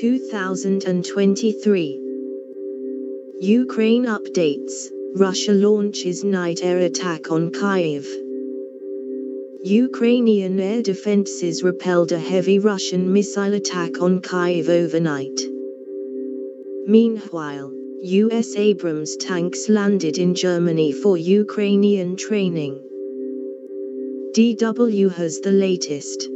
2023. Ukraine updates, Russia launches night air attack on Kyiv. Ukrainian air defenses repelled a heavy Russian missile attack on Kyiv overnight. Meanwhile, US Abrams tanks landed in Germany for Ukrainian training. DW has the latest.